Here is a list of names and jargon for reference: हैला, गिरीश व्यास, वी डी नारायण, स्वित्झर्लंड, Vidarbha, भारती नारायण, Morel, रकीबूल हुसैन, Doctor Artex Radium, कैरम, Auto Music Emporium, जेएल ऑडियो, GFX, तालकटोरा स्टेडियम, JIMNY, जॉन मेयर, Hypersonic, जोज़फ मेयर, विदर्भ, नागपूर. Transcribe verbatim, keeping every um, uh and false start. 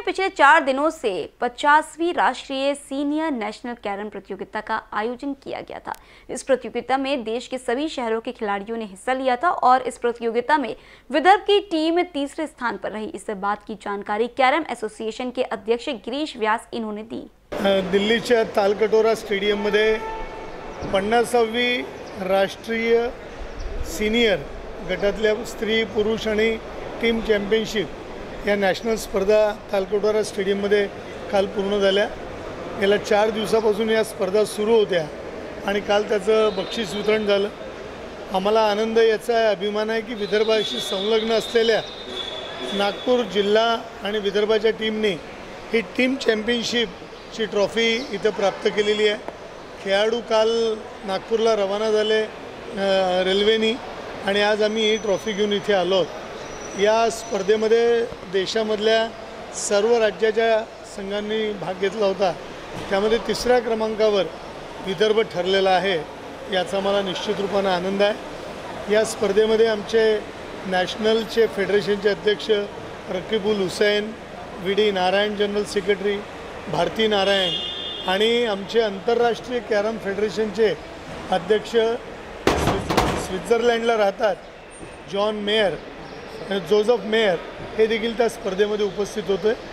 ने पिछले चार दिनों से पचासवीं राष्ट्रीय सीनियर नेशनल कैरम प्रतियोगिता का आयोजन किया गया था। इस प्रतियोगिता में देश के सभी शहरों के खिलाड़ियों ने हिस्सा लिया था और इस प्रतियोगिता में विदर्भ की टीम तीसरे स्थान पर रही। इस बात की जानकारी कैरम एसोसिएशन के अध्यक्ष गिरीश व्यास इन्होंने दी। दिल्ली के तालकटोरा स्टेडियम में पन्नासवी राष्ट्रीय सीनियर गटातल्या स्त्री पुरुष आणि टीम चॅम्पियनशिप या नॅशनल स्पर्धा तालकटोरा स्टेडियममध्ये काल पूर्ण झाल्या। गेल्या चार दिवसापासून या स्पर्धा सुरू होत्या आणि काल त्याचं बक्षीस वितरण झालं। आम्हाला आनंद याचा अभिमान आहे की विदर्भाशी संलग्न असलेल्या नागपूर जिल्हा आणि विदर्भाच्या टीमने ही टीम चॅम्पियनशिपची ट्रॉफी इथं प्राप्त केलेली आहे। खेळाडू काल नागपूरला रवाना झाले रेल्वेनी आणि आज आम्ही ही ट्रॉफी घेऊन इथे आलो आहोत। या स्पर्धेमध्ये देशामधल्या सर्व राज्याच्या संघांनी भाग घेतला होता, त्यामध्ये तिसऱ्या क्रमांकावर विदर्भ ठरलेला आहे, याचा मला निश्चित रूपाने आनंद आहे। या स्पर्धेमध्ये आमचे नॅशनलचे फेडरेशनचे अध्यक्ष रकीबूल हुसैन, वी डी नारायण general secretary, भारती नारायण आणि आमचे आंतरराष्ट्रीय कॅरम फेडरेशनचे अध्यक्ष स्वित्झर्लंडला राहतात जॉन मेयर, जोज़फ मेयर हे देखील त्या स्पर्धेमध्ये उपस्थित होते।